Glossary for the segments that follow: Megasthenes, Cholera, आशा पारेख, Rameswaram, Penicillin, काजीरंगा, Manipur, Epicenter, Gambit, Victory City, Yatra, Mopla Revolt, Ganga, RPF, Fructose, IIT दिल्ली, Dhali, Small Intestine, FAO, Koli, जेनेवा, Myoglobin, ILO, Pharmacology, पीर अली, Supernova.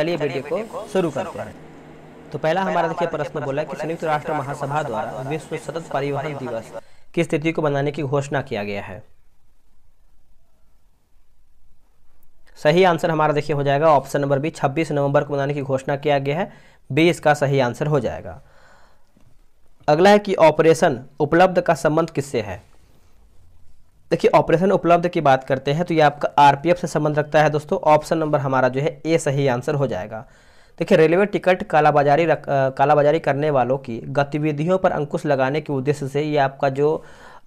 चलिए वीडियो को शुरू करते हैं। तो पहला हमारा देखिए प्रश्न बोला कि संयुक्त राष्ट्र महासभा द्वारा विश्व सतत परिवहन दिवस किस तिथि को मनाने की घोषणा किया गया है। सही आंसर हमारा देखिए हो जाएगा ऑप्शन नंबर बी, 26 नवंबर को मनाने की घोषणा किया गया है। बी इसका सही आंसर हो जाएगा। अगला है कि ऑपरेशन उपलब्ध का संबंध किससे है। देखिए ऑपरेशन उपलब्ध की बात करते हैं तो ये आपका आरपीएफ से संबंध रखता है दोस्तों। ऑप्शन नंबर हमारा जो है ए सही आंसर हो जाएगा। देखिए रेलवे टिकट कालाबाजारी करने वालों की गतिविधियों पर अंकुश लगाने के उद्देश्य से ये आपका जो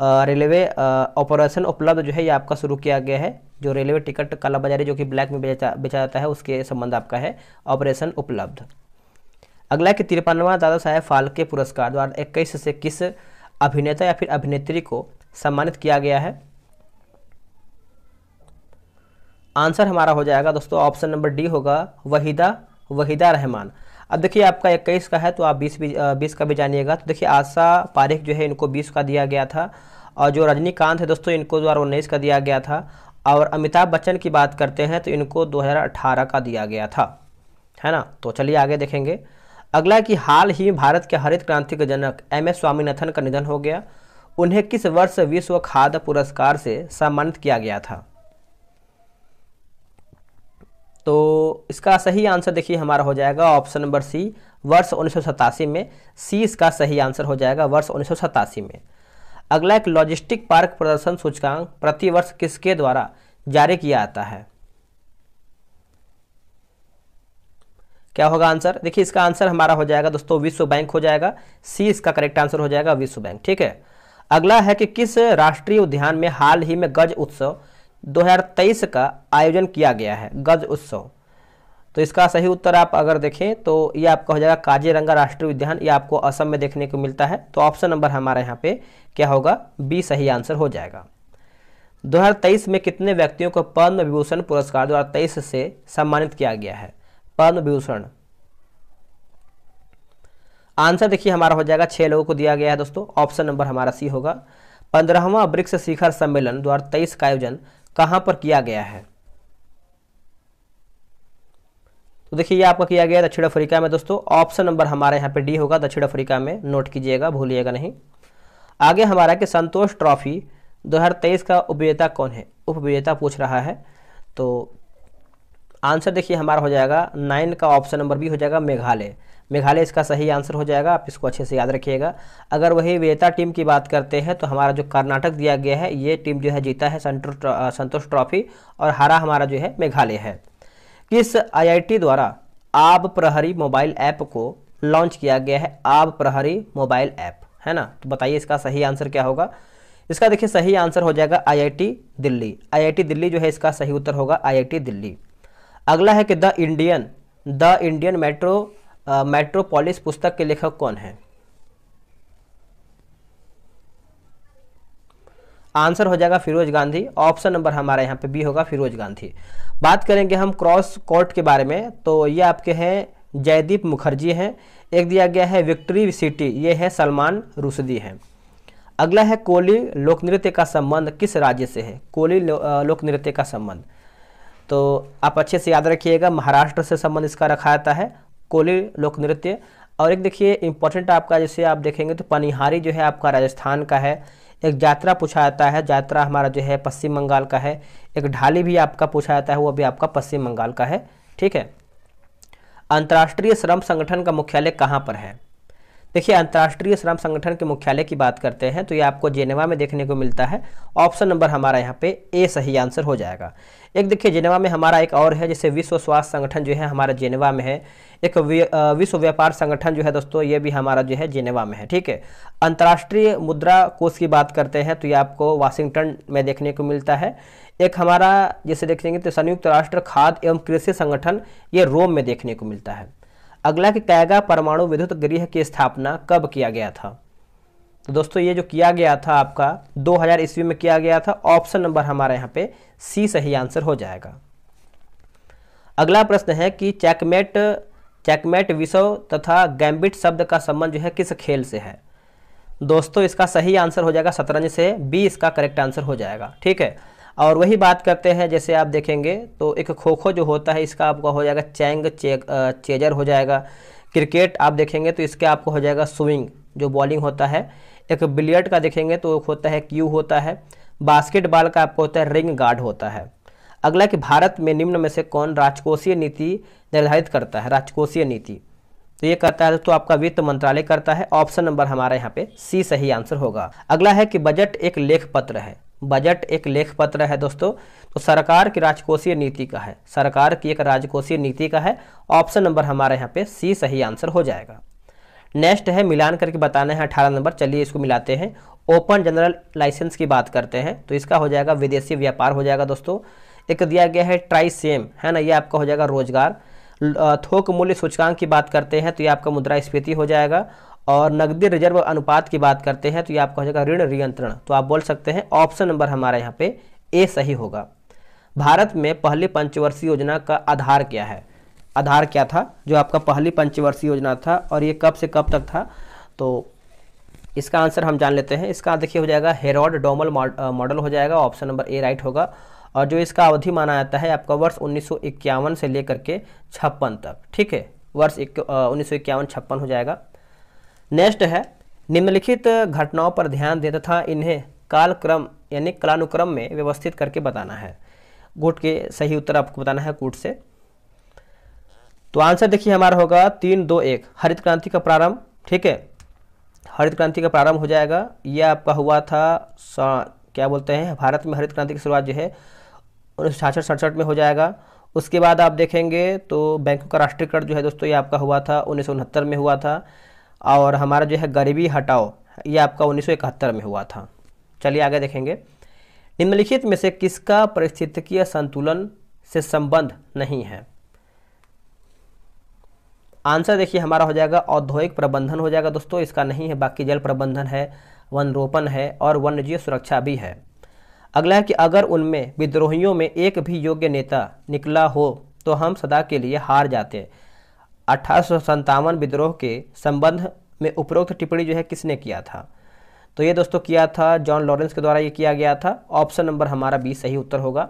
रेलवे ऑपरेशन उपलब्ध जो है ये आपका शुरू किया गया है। जो रेलवे टिकट कालाबाजारी जो कि ब्लैक में बेचा जाता है उसके संबंध आपका है ऑपरेशन उपलब्ध। अगला है कि 53वां दादा साहेब फाल्के पुरस्कार 2021 से किस अभिनेता या फिर अभिनेत्री को सम्मानित किया गया है। आंसर हमारा हो जाएगा दोस्तों ऑप्शन नंबर डी होगा वहीदा रहमान। अब देखिए आपका 21 का है तो आप 20 का भी जानिएगा। तो देखिए आशा पारेख जो है इनको 20 का दिया गया था और जो रजनीकांत है दोस्तों इनको 2019 का दिया गया था और अमिताभ बच्चन की बात करते हैं तो इनको 2018 का दिया गया था, है ना। तो चलिए आगे देखेंगे। अगला कि हाल ही भारत के हरित क्रांति के जनक MS स्वामीनाथन का निधन हो गया। उन्हें किस वर्ष विश्व खाद्य पुरस्कार से सम्मानित किया गया था। तो इसका सही आंसर देखिए हमारा हो जाएगा ऑप्शन नंबर सी, वर्ष 1987 में। सी इसका सही आंसर हो जाएगा, वर्ष 1987 में। अगला एक लॉजिस्टिक पार्क प्रदर्शन सूचकांक प्रतिवर्ष किसके द्वारा जारी किया जाता है। क्या होगा आंसर, देखिए इसका आंसर हमारा हो जाएगा दोस्तों विश्व बैंक हो जाएगा। सी इसका करेक्ट आंसर हो जाएगा विश्व बैंक, ठीक है। अगला है कि किस राष्ट्रीय उद्यान में हाल ही में गज उत्सव 2023 का आयोजन किया गया है। गज उत्सव, तो इसका सही उत्तर आप अगर देखें तो ये आपका हो जाएगा काजीरंगा राष्ट्रीय उद्यान। ये आपको असम में देखने को मिलता है। तो ऑप्शन नंबर हमारे यहाँ पे क्या होगा, बी सही आंसर हो जाएगा। 2023 में कितने व्यक्तियों को पद्म विभूषण पुरस्कार 2023 से सम्मानित किया गया है। पद्म विभूषण आंसर देखिए हमारा हो जाएगा 6 लोगों को दिया गया है दोस्तों। ऑप्शन नंबर हमारा सी होगा। 15वां ब्रिक्स शिखर सम्मेलन 2023 का आयोजन कहां पर किया गया है। तो देखिए ये आपका किया गया दक्षिण अफ्रीका में दोस्तों। ऑप्शन नंबर हमारे यहाँ पे डी होगा, दक्षिण अफ्रीका में। नोट कीजिएगा, भूलिएगा नहीं। आगे हमारा कि संतोष ट्रॉफी 2023 का उपविजेता कौन है, उपविजेता पूछ रहा है। तो आंसर देखिए हमारा हो जाएगा 9 का ऑप्शन नंबर बी हो जाएगा मेघालय। मेघालय इसका सही आंसर हो जाएगा। आप इसको अच्छे से याद रखिएगा। अगर वही विजेता टीम की बात करते हैं तो हमारा जो कर्नाटक दिया गया है ये टीम जो है जीता है संतोष ट्रॉफी और हारा हमारा जो है मेघालय है। किस IIT द्वारा आब प्रहरी मोबाइल ऐप को लॉन्च किया गया है। आब प्रहरी मोबाइल ऐप, है ना। तो बताइए इसका सही आंसर क्या होगा। इसका देखिए सही आंसर हो जाएगा IIT दिल्ली। IIT दिल्ली जो है इसका सही उत्तर होगा IIT दिल्ली। अगला है कि द इंडियन मेट्रोपोलिस पुस्तक के लेखक कौन है। आंसर हो जाएगा फिरोज गांधी। ऑप्शन नंबर हमारे यहाँ पे बी होगा, फिरोज गांधी। बात करेंगे हम क्रॉस कोर्ट के बारे में तो ये आपके हैं जयदीप मुखर्जी हैं। एक दिया गया है विक्ट्री सिटी, ये है सलमान रुश्दी हैं। अगला है कोली लोक नृत्य का संबंध किस राज्य से है। कोली लोक नृत्य का संबंध तो आप अच्छे से याद रखिएगा, महाराष्ट्र से संबंध इसका रखा जाता है कोली लोक नृत्य। और एक देखिए इंपॉर्टेंट आपका जैसे आप देखेंगे तो पनिहारी जो है आपका राजस्थान का है। एक यात्रा पूछा जाता है, यात्रा हमारा जो है पश्चिम बंगाल का है। एक ढाली भी आपका पूछा जाता है, वो भी आपका पश्चिम बंगाल का है, ठीक है। अंतर्राष्ट्रीय श्रम संगठन का मुख्यालय कहाँ पर है। देखिए अंतर्राष्ट्रीय श्रम संगठन के मुख्यालय की बात करते हैं तो ये आपको जेनेवा में देखने को मिलता है। ऑप्शन नंबर हमारा यहाँ पे ए सही आंसर हो जाएगा। एक देखिए जेनेवा में हमारा एक और है जैसे विश्व स्वास्थ्य संगठन जो है हमारा जेनेवा में है। एक विश्व व्यापार संगठन जो है दोस्तों ये भी हमारा जो है जेनेवा में है, ठीक है। अंतर्राष्ट्रीय मुद्रा कोष की बात करते हैं तो ये आपको वाशिंगटन में देखने को मिलता है। एक हमारा जैसे देखेंगे तो संयुक्त राष्ट्र खाद्य एवं कृषि संगठन ये रोम में देखने को मिलता है। अगला कि कैगा परमाणु विद्युत गृह की स्थापना कब किया गया था। तो दोस्तों ये जो किया गया था आपका 2000 ईस्वी में किया गया था। ऑप्शन नंबर हमारे यहाँ पे सी सही आंसर हो जाएगा। अगला प्रश्न है कि चेकमेट विषय तथा गैम्बिट शब्द का संबंध जो है किस खेल से है। दोस्तों इसका सही आंसर हो जाएगा शतरंज से। बी इसका करेक्ट आंसर हो जाएगा, ठीक है। और वही बात करते हैं, जैसे आप देखेंगे तो एक खो-खो जो होता है इसका आपका हो जाएगा चैंग चेजर हो जाएगा। क्रिकेट आप देखेंगे तो इसका आपको हो जाएगा स्विंग जो बॉलिंग होता है। एक बिलियर्ड का देखेंगे तो होता है क्यू होता है। बास्केटबॉल का आपको होता है रिंग गार्ड होता है। अगला कि भारत में निम्न में से कौन राजकोषीय नीति निर्धारित करता है, राजकोषीय नीति तो ये करता है तो आपका वित्त मंत्रालय करता है। ऑप्शन नंबर हमारा यहाँ पे सी सही आंसर होगा। अगला है कि बजट एक लेख पत्र है, बजट एक लेख पत्र है दोस्तों, तो सरकार की राजकोषीय नीति का है, सरकार की एक राजकोषीय नीति का है। ऑप्शन नंबर हमारे यहाँ पे सी सही आंसर हो जाएगा। नेक्स्ट है मिलान करके बताना है 18 नंबर, चलिए इसको मिलाते हैं। ओपन जनरल लाइसेंस की बात करते हैं तो इसका हो जाएगा विदेशी व्यापार हो जाएगा दोस्तों। एक दिया गया है ट्राई सेम है ना, ये आपका हो जाएगा रोजगार। थोक मूल्य सूचकांक की बात करते हैं तो ये आपका मुद्रास्फीति हो जाएगा। और नकदी रिजर्व अनुपात की बात करते हैं तो ये आपका हो जाएगा ऋण नियंत्रण, तो आप बोल सकते हैं ऑप्शन नंबर हमारा यहाँ पे ए सही होगा। भारत में पहली पंचवर्षीय योजना का आधार क्या है, आधार क्या था जो आपका पहली पंचवर्षीय योजना था और ये कब से कब तक था, तो इसका आंसर हम जान लेते हैं। इसका देखिए हो जाएगा हेरोड डोमल मॉडल हो जाएगा, ऑप्शन नंबर ए राइट होगा। और जो इसका अवधि माना जाता है आपका वर्ष 1951 से लेकर के 56 तक, ठीक है, वर्ष 1951-56 हो जाएगा। नेक्स्ट है निम्नलिखित घटनाओं पर ध्यान दें तथा इन्हें कालक्रम यानी कालानुक्रम में व्यवस्थित करके बताना है। गुट के सही उत्तर आपको बताना है कूट से। तो आंसर देखिए हमारा होगा 3-2-1, हरित क्रांति का प्रारंभ, ठीक है, हरित क्रांति का प्रारंभ हो जाएगा। यह आपका हुआ था क्या बोलते हैं, भारत में हरित क्रांति की शुरुआत जो है 1966-67 में हो जाएगा। उसके बाद आप देखेंगे तो बैंकों का राष्ट्रीयकरण जो है दोस्तों ये आपका हुआ था 1969 में हुआ था। और हमारा जो है गरीबी हटाओ ये आपका 1971 में हुआ था। चलिए आगे देखेंगे, निम्नलिखित में से किसका पारिस्थितिकीय संतुलन से संबंध नहीं है। आंसर देखिए हमारा हो जाएगा औद्योगिक प्रबंधन हो जाएगा दोस्तों, इसका नहीं है। बाकी जल प्रबंधन है, वन रोपण है और वन्यजीव सुरक्षा भी है। अगला है कि अगर उनमें विद्रोहियों में एक भी योग्य नेता निकला हो तो हम सदा के लिए हार जाते। 1857 विद्रोह के संबंध में उपरोक्त टिप्पणी जो है किसने किया था, तो ये दोस्तों किया था जॉन लॉरेंस के द्वारा ये किया गया था। ऑप्शन नंबर हमारा बी सही उत्तर होगा।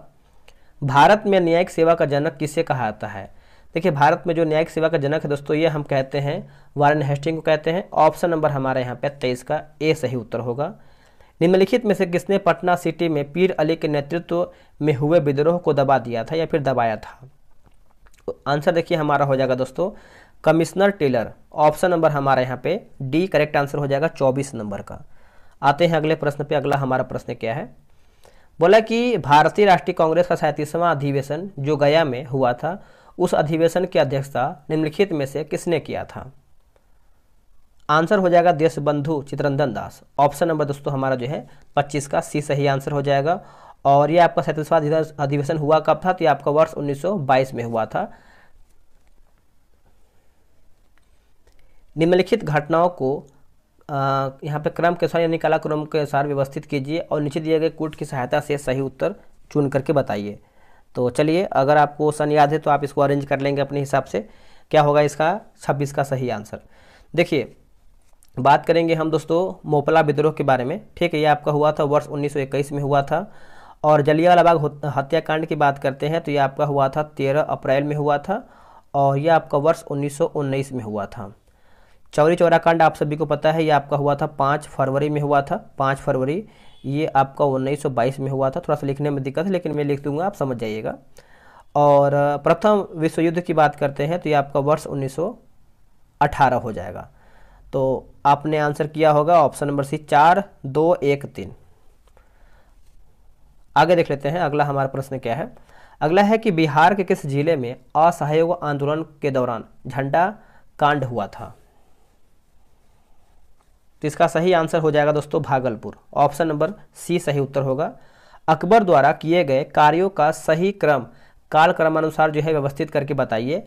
भारत में न्यायिक सेवा का जनक किसे कहा जाता है, देखिए भारत में जो न्यायिक सेवा का जनक है दोस्तों ये हम कहते हैं वारेन हेस्टिंग को कहते हैं। ऑप्शन नंबर हमारे यहाँ पे 23 का ए सही उत्तर होगा। निम्नलिखित में से किसने पटना सिटी में पीर अली के नेतृत्व में हुए विद्रोह को दबा दिया था या फिर दबाया था, तो आंसर देखिए हमारा हो जाएगा दोस्तों कमिश्नर टेलर। ऑप्शन नंबर हमारे यहाँ पे डी करेक्ट आंसर हो जाएगा 24 नंबर का। आते हैं अगले प्रश्न पे। अगला हमारा प्रश्न क्या है, बोला कि भारतीय राष्ट्रीय कांग्रेस का 37वां अधिवेशन जो गया में हुआ था उस अधिवेशन की अध्यक्षता निम्नलिखित में से किसने किया था। आंसर हो जाएगा देशबंधु चित्तरंजन दास। ऑप्शन नंबर दोस्तों हमारा जो है 25 का सी सही आंसर हो जाएगा। और ये आपका 37वां अधिवेशन हुआ कब था, तो ये आपका वर्ष 1922 में हुआ था। निम्नलिखित घटनाओं को यहाँ पे क्रम के अनुसार यानी कालाक्रम के अनुसार व्यवस्थित कीजिए और नीचे दिए गए कूट की सहायता से सही उत्तर चुन करके बताइए। तो चलिए अगर आपको सन याद है तो आप इसको अरेंज कर लेंगे अपने हिसाब से, क्या होगा इसका 26 का सही आंसर। देखिए बात करेंगे हम दोस्तों मोपला विद्रोह के बारे में, ठीक है, ये आपका हुआ था वर्ष 1921 में हुआ था। और जलियांवाला बाग हत्याकांड की बात करते हैं तो ये आपका हुआ था 13 अप्रैल में हुआ था और यह आपका वर्ष 1919 में हुआ था। चौरी चौरा कांड आप सभी को पता है, ये आपका हुआ था 5 फरवरी में हुआ था, 5 फरवरी, ये आपका 1922 में हुआ था। थोड़ा सा लिखने में दिक्कत है लेकिन मैं लिख दूंगा, आप समझ जाइएगा। और प्रथम विश्व युद्ध की बात करते हैं तो ये आपका वर्ष 1918 हो जाएगा। तो आपने आंसर किया होगा ऑप्शन नंबर सी 4-2-1-3। आगे देख लेते हैं अगला हमारा प्रश्न क्या है। अगला है कि बिहार के किस जिले में असहयोग आंदोलन के दौरान झंडा कांड हुआ था, तो इसका सही आंसर हो जाएगा दोस्तों भागलपुर। ऑप्शन नंबर सी सही उत्तर होगा। अकबर द्वारा किए गए कार्यों का सही क्रम कालक्रमानुसार जो है व्यवस्थित करके बताइए,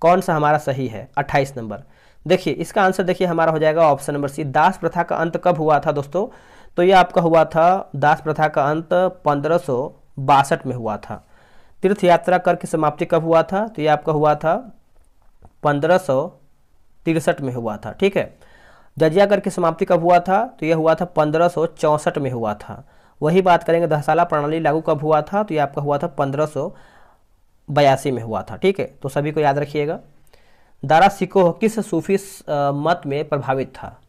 कौन सा हमारा सही है 28 नंबर। देखिए इसका आंसर देखिए हमारा हो जाएगा ऑप्शन नंबर सी। दास प्रथा का अंत कब हुआ था दोस्तों, तो ये आपका हुआ था दास प्रथा का अंत 1562 में हुआ था। तीर्थ यात्रा कर की समाप्ति कब हुआ था, तो ये आपका हुआ था 1563 में हुआ था, ठीक है। जजिया कर की समाप्ति कब हुआ था, तो यह हुआ था 1564 में हुआ था। वही बात करेंगे धसाला प्रणाली लागू कब हुआ था, तो ये आपका हुआ था 1582 में हुआ था। ठीक है, तो सभी को याद रखिएगा। दारा शिकोह किस सूफी मत में प्रभावित था?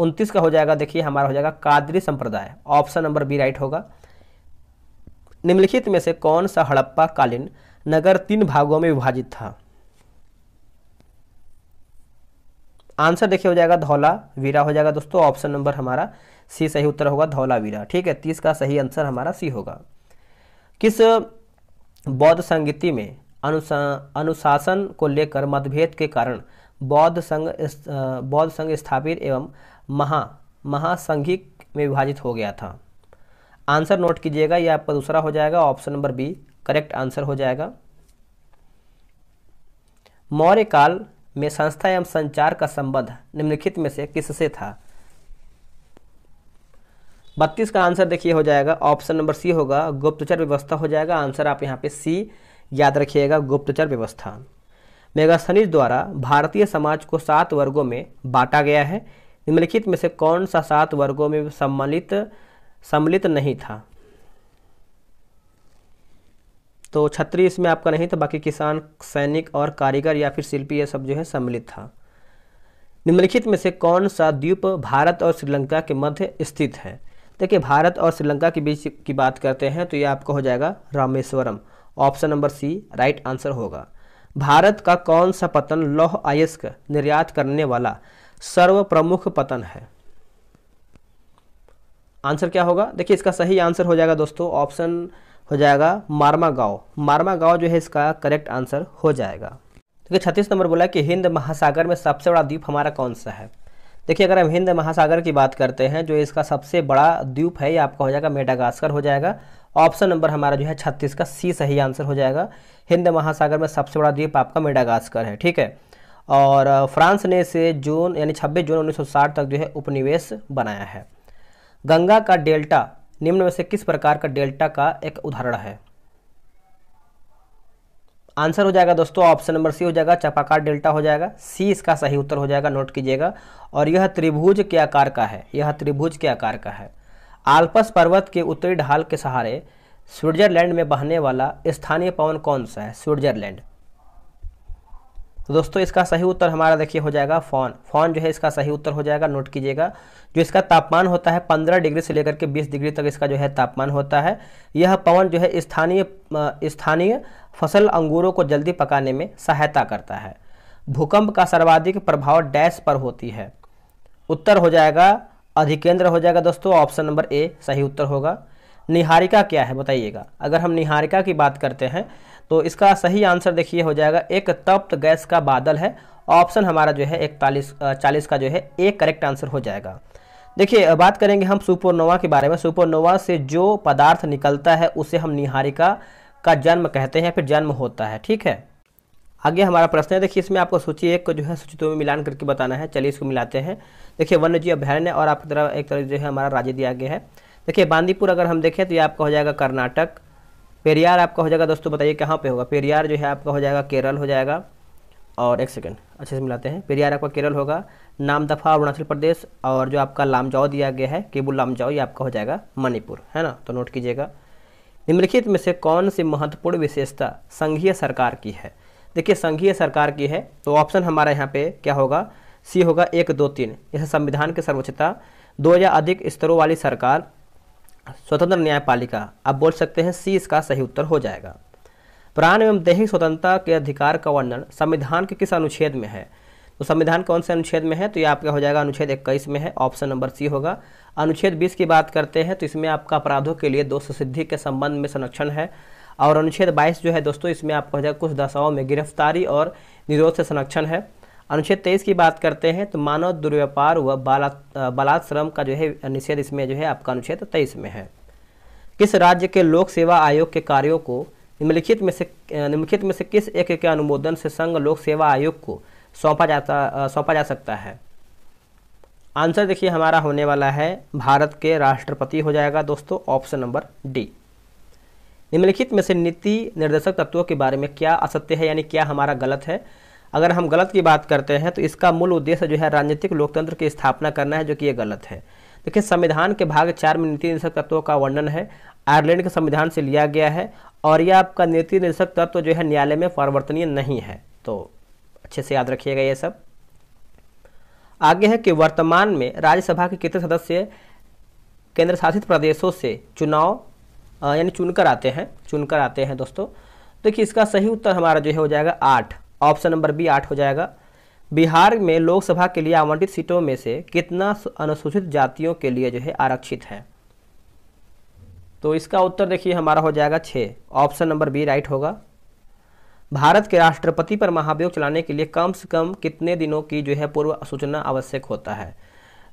29 का हो जाएगा, देखिए हमारा हो जाएगा कादरी संप्रदाय, ऑप्शन नंबर बी राइट होगा। निम्नलिखित में से कौन सा हड़प्पा कालीन नगर 3 भागों में विभाजित था? आंसर देखिए हो जाएगा धौलावीरा हो जाएगा दोस्तों, ऑप्शन नंबर हमारा सी सही उत्तर होगा, धौलावीरा। ठीक है, 30 का सही आंसर हमारा सी होगा। किस बौद्ध संगीति में अनुशासन को लेकर मतभेद के कारण बौद्ध संघ स्थापित एवं महासंघिक में विभाजित हो गया था? आंसर नोट कीजिएगा, यह आपका दूसरा हो जाएगा, option number B correct answer हो जाएगा। मौर्य काल में संस्था एवं संचार का संबंध निम्नलिखित में से किससे था? 32 का आंसर देखिए हो जाएगा, ऑप्शन नंबर सी होगा, गुप्तचर व्यवस्था हो जाएगा। आंसर आप यहाँ पे सी याद रखिएगा, गुप्तचर व्यवस्था। मेगास्थनीज द्वारा भारतीय समाज को 7 वर्गों में बांटा गया है, निम्नलिखित में से कौन सा 7 वर्गों में सम्मिलित नहीं था? तो छत्री इसमें आपका नहीं था, बाकी किसान, सैनिक और कारीगर या फिर शिल्पी, ये सब जो है सम्मिलित था। निम्नलिखित में से कौन सा द्वीप भारत और श्रीलंका के मध्य स्थित है? देखिए भारत और श्रीलंका के बीच की बात करते हैं तो ये आपका हो जाएगा Rameswaram, option number C right answer होगा। भारत का कौन सा पतन लौह अयस्क निर्यात करने वाला सर्व प्रमुख पतन है? आंसर क्या होगा? देखिए इसका सही आंसर हो जाएगा दोस्तों, ऑप्शन हो जाएगा मार्मागांव, मार्मागांव जो है इसका करेक्ट आंसर हो जाएगा। देखिए 36 नंबर बोला कि हिंद महासागर में सबसे बड़ा द्वीप हमारा कौन सा है? देखिए अगर हम हिंद महासागर की बात करते हैं, जो इसका सबसे बड़ा द्वीप है, ये आपका हो जाएगा मेडागास्कर हो जाएगा, ऑप्शन नंबर हमारा जो है 36 का सी सही आंसर हो जाएगा। हिंद महासागर में सबसे बड़ा द्वीप आपका मेडागास्कर है। ठीक है, और फ्रांस ने इसे 26 जून 1960 तक जो है उपनिवेश बनाया है। गंगा का डेल्टा निम्न में से किस प्रकार का डेल्टा का एक उदाहरण है? आंसर हो जाएगा दोस्तों, ऑप्शन नंबर सी हो जाएगा, चपाकार डेल्टा हो जाएगा, सी इसका सही उत्तर हो जाएगा, नोट कीजिएगा। और यह त्रिभुज के आकार का है, यह त्रिभुज के आकार का है। आल्प्स पर्वत के उत्तरी ढाल के सहारे स्विट्जरलैंड में बहने वाला स्थानीय पवन कौन सा है? स्विट्जरलैंड। तो दोस्तों इसका सही उत्तर हमारा देखिए हो जाएगा फॉन, फॉन जो है इसका सही उत्तर हो जाएगा, नोट कीजिएगा। जो इसका तापमान होता है 15 डिग्री से लेकर के 20 डिग्री तक इसका जो है तापमान होता है। यह पवन जो है स्थानीय फसल अंगूरों को जल्दी पकाने में सहायता करता है। भूकंप का सर्वाधिक प्रभाव डैश पर होती है, उत्तर हो जाएगा अधिकेंद्र हो जाएगा दोस्तों, ऑप्शन नंबर ए सही उत्तर होगा। निहारिका क्या है बताइएगा? अगर हम निहारिका की बात करते हैं तो इसका सही आंसर देखिए हो जाएगा एक तप्त गैस का बादल है, ऑप्शन हमारा जो है 41 40 का जो है एक करेक्ट आंसर हो जाएगा। देखिए बात करेंगे हम सुपरनोवा के बारे में। सुपरनोवा से जो पदार्थ निकलता है उसे हम निहारिका का जन्म कहते हैं, फिर जन्म होता है। ठीक है, आगे हमारा प्रश्न है। देखिए इसमें आपको सूची 1 को जो है सूची 2 में मिलान करके बताना है। चलिए इसको मिलाते हैं। देखिए वन्य जीव अभ्यारण्य और आपकी तरफ एक तरफ जो है हमारा राज्य दिया गया है। देखिए बांदीपुर अगर हम देखें तो ये आपका हो जाएगा कर्नाटक। पेरियार आपका हो जाएगा दोस्तों, बताइए कहाँ पे होगा? पेरियार जो है आपका हो जाएगा केरल हो जाएगा, और एक सेकंड अच्छे से मिलाते हैं। पेरियार आपका केरल होगा, नामदफा अरुणाचल प्रदेश, और जो आपका लामजाओ दिया गया है केबुल लामजाओ, ये आपका हो जाएगा मणिपुर, है ना, तो नोट कीजिएगा। निम्नलिखित में से कौन सी महत्वपूर्ण विशेषता संघीय सरकार की है? देखिए संघीय सरकार की है तो ऑप्शन हमारा यहाँ पे क्या होगा? सी होगा 1 2 3, जैसे संविधान की सर्वोच्चता, 2 या अधिक स्तरों वाली सरकार, स्वतंत्र न्यायपालिका, आप बोल सकते हैं सी इसका सही उत्तर हो जाएगा। प्राण एवं दैहिक स्वतंत्रता के अधिकार का वर्णन संविधान के किस अनुच्छेद में है? तो संविधान कौन से अनुच्छेद में है? तो ये आपका हो जाएगा अनुच्छेद 21 में है, ऑप्शन नंबर सी होगा। अनुच्छेद 20 की बात करते हैं तो इसमें आपका अपराधों के लिए दोष सिद्धि के संबंध में संरक्षण है, और अनुच्छेद 22 जो है दोस्तों इसमें आपका हो जाएगा कुछ दशाओं में गिरफ्तारी और निरोध से संरक्षण है। अनुच्छेद 23 की बात करते हैं तो मानव दुर्व्यापार व बालाश्रम का जो है निषेध, इसमें जो है आपका अनुच्छेद 23 में है। किस राज्य के लोक सेवा आयोग के कार्यों को निम्नलिखित में से किस एक के अनुमोदन से संघ लोक सेवा आयोग को सौंपा जा सकता है? आंसर देखिए हमारा होने वाला है भारत के राष्ट्रपति हो जाएगा दोस्तों, ऑप्शन नंबर डी। निम्नलिखित में से नीति निर्देशक तत्वों के बारे में क्या असत्य है, यानी क्या हमारा गलत है? अगर हम गलत की बात करते हैं तो इसका मूल उद्देश्य जो है राजनीतिक लोकतंत्र की स्थापना करना है, जो कि ये गलत है। देखिए संविधान के भाग 4 में नीति निर्देशक तत्वों का वर्णन है, आयरलैंड के संविधान से लिया गया है और यह आपका नीति निर्देशक तत्व जो है न्यायालय में परिवर्तनीय नहीं है, तो अच्छे से याद रखिएगा ये सब। आगे है कि वर्तमान में राज्यसभा के कितने सदस्य केंद्र शासित प्रदेशों से चुनाव यानी चुनकर आते हैं दोस्तों। देखिए इसका सही उत्तर हमारा जो है हो जाएगा 8, ऑप्शन नंबर बी 8 हो जाएगा। बिहार में लोकसभा के लिए आवंटित सीटों में से कितना अनुसूचित जातियों के लिए जो है आरक्षित है, तो इसका उत्तर देखिए हमारा हो जाएगा 6, ऑप्शन नंबर बी राइट होगा। भारत के राष्ट्रपति पर महाभियोग चलाने के लिए कम से कम कितने दिनों की जो है पूर्व सूचना आवश्यक होता है,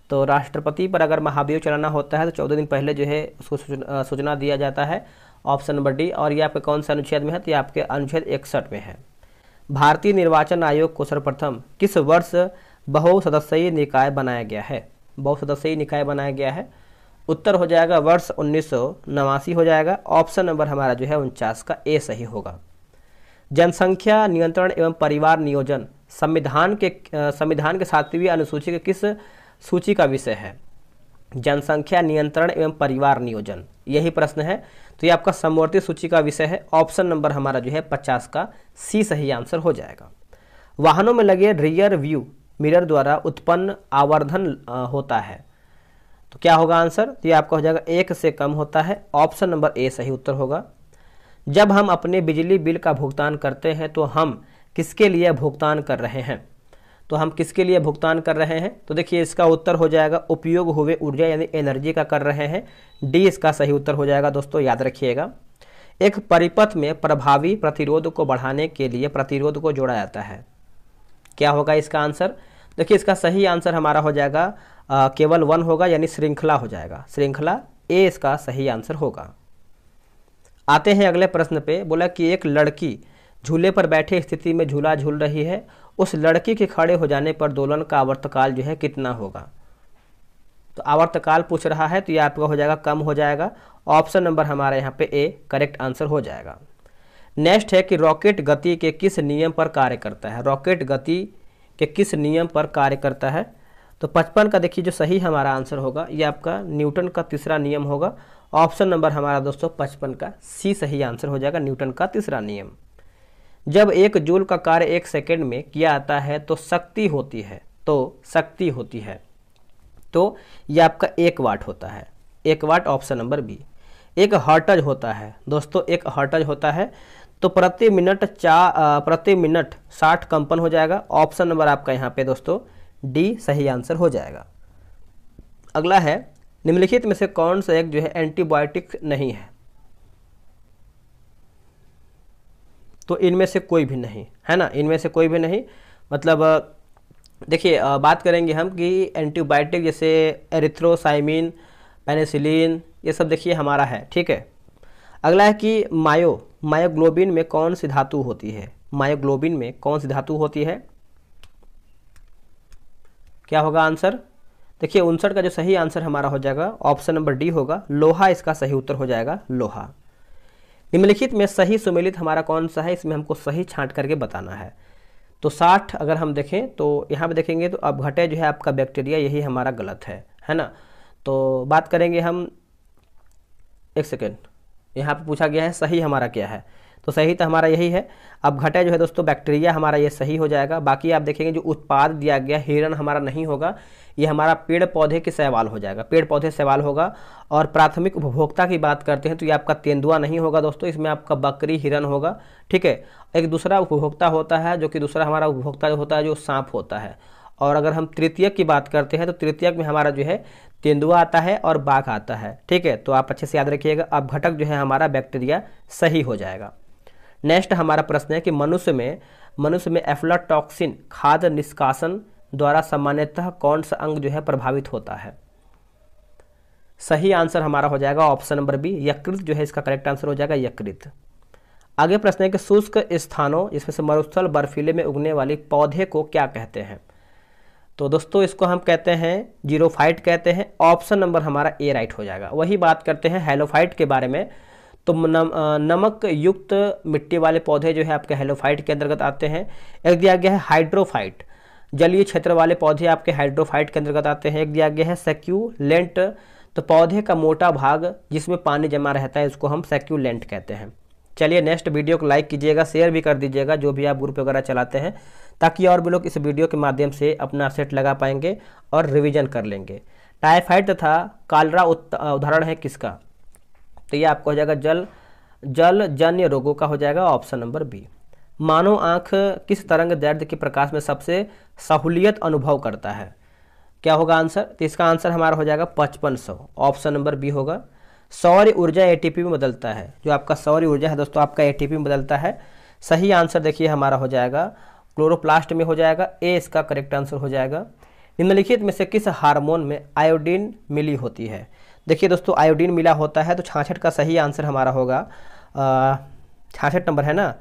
तो राष्ट्रपति पर अगर महाभियोग चलाना होता है तो 14 दिन पहले जो है उसको सूचना दिया जाता है, ऑप्शन नंबर डी। और ये आपके कौन से अनुच्छेद में है, तो ये आपके अनुच्छेद 61 में है। भारतीय निर्वाचन आयोग को सर्वप्रथम किस वर्ष बहुसदस्यीय निकाय बनाया गया है, बहुसदस्यीय निकाय बनाया गया है, उत्तर हो जाएगा वर्ष 1989 हो जाएगा, ऑप्शन नंबर हमारा जो है 49 का ए सही होगा। जनसंख्या नियंत्रण एवं परिवार नियोजन संविधान के 7वीं अनुसूची के किस सूची का विषय है, जनसंख्या नियंत्रण एवं परिवार नियोजन यही प्रश्न है, तो ये आपका समवर्ती सूची का विषय है, ऑप्शन नंबर हमारा जो है 50 का सी सही आंसर हो जाएगा। वाहनों में लगे रियर व्यू मिरर द्वारा उत्पन्न आवर्धन होता है, तो क्या होगा आंसर, तो ये आपका हो जाएगा 1 से कम होता है, ऑप्शन नंबर ए सही उत्तर होगा। जब हम अपने बिजली बिल का भुगतान करते हैं तो हम किसके लिए भुगतान कर रहे हैं, तो हम किसके लिए भुगतान कर रहे हैं, तो देखिए इसका उत्तर हो जाएगा उपयोग हुए ऊर्जा यानी एनर्जी का कर रहे हैं, डी इसका सही उत्तर हो जाएगा दोस्तों, याद रखिएगा। एक परिपथ में प्रभावी प्रतिरोध को बढ़ाने के लिए प्रतिरोध को जोड़ा जाता है, क्या होगा इसका आंसर, देखिए इसका सही आंसर हमारा हो जाएगा केवल 1 होगा यानी श्रृंखला हो जाएगा, श्रृंखला ए इसका सही आंसर होगा। आते हैं अगले प्रश्न पे, बोला कि एक लड़की झूले पर बैठे स्थिति में झूला झूल रही है, उस लड़की के खड़े हो जाने पर दोलन का आवर्तकाल जो है कितना होगा, तो आवर्तकाल पूछ रहा है, तो ये आपका हो जाएगा कम हो जाएगा, ऑप्शन नंबर हमारे यहाँ पे ए करेक्ट आंसर हो जाएगा। नेक्स्ट है कि रॉकेट गति के किस नियम पर कार्य करता है, रॉकेट गति के किस नियम पर कार्य करता है, तो 55 का देखिए जो सही हमारा आंसर होगा ये आपका न्यूटन का तीसरा नियम होगा, ऑप्शन नंबर हमारा दोस्तों 55 का सी सही आंसर हो जाएगा, न्यूटन का तीसरा नियम। जब 1 जूल का कार्य 1 सेकेंड में किया आता है तो शक्ति होती है, तो ये आपका 1 वाट होता है, 1 वाट ऑप्शन नंबर बी। एक हर्टज होता है दोस्तों, एक हर्टज होता है, तो प्रति मिनट 60 कंपन हो जाएगा, ऑप्शन नंबर आपका यहाँ पे दोस्तों डी सही आंसर हो जाएगा। अगला है निम्नलिखित में से कौन सा एक जो है एंटीबायोटिक नहीं है, तो इनमें से कोई भी नहीं है ना, इनमें से कोई भी नहीं, मतलब देखिए बात करेंगे हम कि एंटीबायोटिक जैसे एरिथ्रोसाइमिन, पेनिसिलिन, ये सब देखिए हमारा है, ठीक है। अगला है कि मायोग्लोबिन में कौन सी धातु होती है, मायोग्लोबिन में कौन सी धातु होती है, क्या होगा आंसर, देखिए 59 का जो सही आंसर हमारा हो जाएगा ऑप्शन नंबर डी होगा, लोहा इसका सही उत्तर हो जाएगा, लोहा। निम्नलिखित में सही सुमेलित हमारा कौन सा है, इसमें हमको सही छांट करके बताना है, तो 60 अगर हम देखें तो यहाँ पे देखेंगे तो अपघटय जो है आपका बैक्टीरिया, यही हमारा गलत है ना। तो बात करेंगे हम 1 सेकेंड, यहाँ पे पूछा गया है सही हमारा क्या है, तो सही तो हमारा यही है, अपघटय जो है दोस्तों बैक्टीरिया हमारा ये सही हो जाएगा। बाकी आप देखेंगे जो उत्पाद दिया गया हिरण हमारा नहीं होगा, ये हमारा पेड़ पौधे के सवाल हो जाएगा, पेड़ पौधे सवाल होगा। और प्राथमिक उपभोक्ता की बात करते हैं तो ये आपका तेंदुआ नहीं होगा दोस्तों, इसमें आपका बकरी हिरण होगा, ठीक है। एक दूसरा उपभोक्ता होता है, जो कि दूसरा हमारा उपभोक्ता होता है जो सांप होता है। और अगर हम तृतीयक की बात करते हैं तो तृतीयक में हमारा जो है तेंदुआ आता है और बाघ आता है, ठीक है। तो आप अच्छे से याद रखिएगा, अपघटक जो है हमारा बैक्टीरिया सही हो जाएगा। नेक्स्ट हमारा प्रश्न है कि मनुष्य में एफ्लाटॉक्सिन खाद्य निष्कासन द्वारा सामान्यतः कौन सा अंग जो है प्रभावित होता है, सही आंसर हमारा हो जाएगा ऑप्शन नंबर बी, यकृत जो है इसका करेक्ट आंसर हो जाएगा, यकृत। आगे प्रश्न है कि शुष्क स्थानों जिसमें से मरुस्थल बर्फीले में उगने वाले पौधे को क्या कहते हैं, तो दोस्तों इसको हम कहते हैं जीरोफाइट कहते हैं, ऑप्शन नंबर हमारा ए राइट हो जाएगा। वही बात करते हैं हैलोफाइट के बारे में, तो नमक युक्त मिट्टी वाले पौधे जो है आपके हैलोफाइट के अंतर्गत आते हैं। एक दिया गया है हाइड्रोफाइट, जलीय क्षेत्र वाले पौधे आपके हाइड्रोफाइट के अंतर्गत आते हैं। एक दिया गया है सक्यूलेंट, तो पौधे का मोटा भाग जिसमें पानी जमा रहता है इसको हम सक्यूलेंट कहते हैं। चलिए नेक्स्ट, वीडियो को लाइक कीजिएगा, शेयर भी कर दीजिएगा जो भी आप ग्रुप वगैरह चलाते हैं, ताकि और भी लोग इस वीडियो के माध्यम से अपना सेट लगा पाएंगे और रिवीजन कर लेंगे। टाइफाइड तथा कालरा उदाहरण है किसका, तो ये आपको हो जाएगा जलजन्य रोगों का हो जाएगा ऑप्शन नंबर बी। मानव आँख किस तरंग दैर्ध के प्रकाश में सबसे सहूलियत अनुभव करता है, क्या होगा आंसर, तो इसका आंसर हमारा हो जाएगा 5500, ऑप्शन नंबर बी होगा। सौर ऊर्जा एटीपी में बदलता है, जो आपका सौर ऊर्जा है दोस्तों आपका एटीपी में बदलता है। सही आंसर देखिए हमारा हो जाएगा क्लोरोप्लास्ट में हो जाएगा ए, इसका करेक्ट आंसर हो जाएगा। निम्नलिखित में से किस हार्मोन में आयोडीन मिली होती है, देखिए दोस्तों आयोडीन मिला होता है, तो 66 का सही आंसर हमारा होगा 66 नंबर है ना,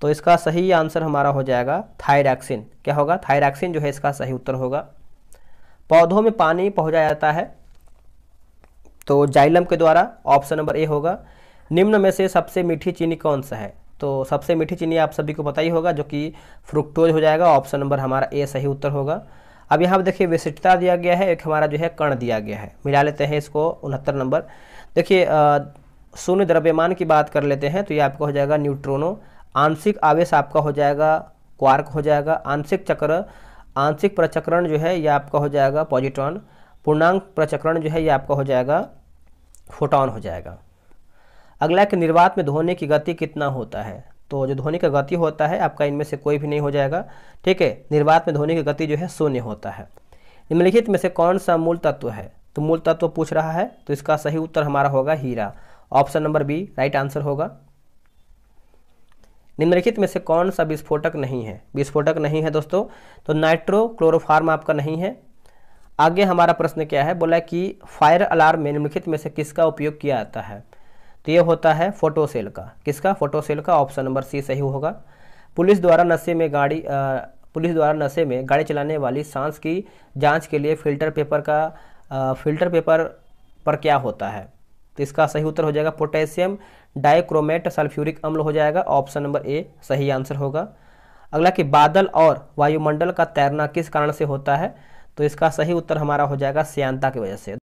तो इसका सही आंसर हमारा हो जाएगा थायरॉक्सिन। क्या होगा, थायरॉक्सिन जो है इसका सही उत्तर होगा। पौधों में पानी पहुंचाया जाता है तो जाइलम के द्वारा, ऑप्शन नंबर ए होगा। निम्न में से सबसे मीठी चीनी कौन सा है, तो सबसे मीठी चीनी आप सभी को पता ही होगा जो कि फ्रुक्टोज हो जाएगा, ऑप्शन नंबर हमारा ए सही उत्तर होगा। अब यहाँ पर देखिए विशिष्टता दिया गया है, एक हमारा जो है कण दिया गया है, मिला लेते हैं इसको 69 नंबर। देखिए शून्य द्रव्यमान की बात कर लेते हैं तो ये आपका हो जाएगा न्यूट्रॉनों, आंशिक आवेश आपका हो जाएगा क्वार्क हो जाएगा, आंशिक प्रचक्रण जो है यह आपका हो जाएगा पॉजिट्रॉन, पूर्णांक प्रचक्रण जो है यह आपका हो जाएगा फोटॉन हो जाएगा। अगला कि निर्वात में ध्वनि की गति कितना होता है, तो जो ध्वनि का गति होता है आपका इनमें से कोई भी नहीं हो जाएगा, ठीक है, निर्वात में ध्वनि की गति जो है शून्य होता है। निम्नलिखित में से कौन सा मूल तत्व है, तो मूल तत्व पूछ रहा है, तो इसका सही उत्तर हमारा होगा हीरा, option number B right answer होगा। निम्नलिखित में से कौन सा विस्फोटक नहीं है, विस्फोटक नहीं है दोस्तों, तो नाइट्रो क्लोरोफार्म आपका नहीं है। आगे हमारा प्रश्न क्या है, बोला कि फायर अलार्म में निम्नलिखित में से किसका उपयोग किया जाता है, तो ये होता है फोटोसेल का, किसका, फोटोसेल का, ऑप्शन नंबर सी सही होगा। पुलिस द्वारा नशे में गाड़ी चलाने वाली सांस की जांच के लिए फिल्टर पेपर पर क्या होता है, तो इसका सही उत्तर हो जाएगा पोटेशियम डाइक्रोमेट सल्फ्यूरिक अम्ल हो जाएगा, ऑप्शन नंबर ए सही आंसर होगा। अगला कि बादल और वायुमंडल का तैरना किस कारण से होता है, तो इसका सही उत्तर हमारा हो जाएगा श्यांतता की वजह से।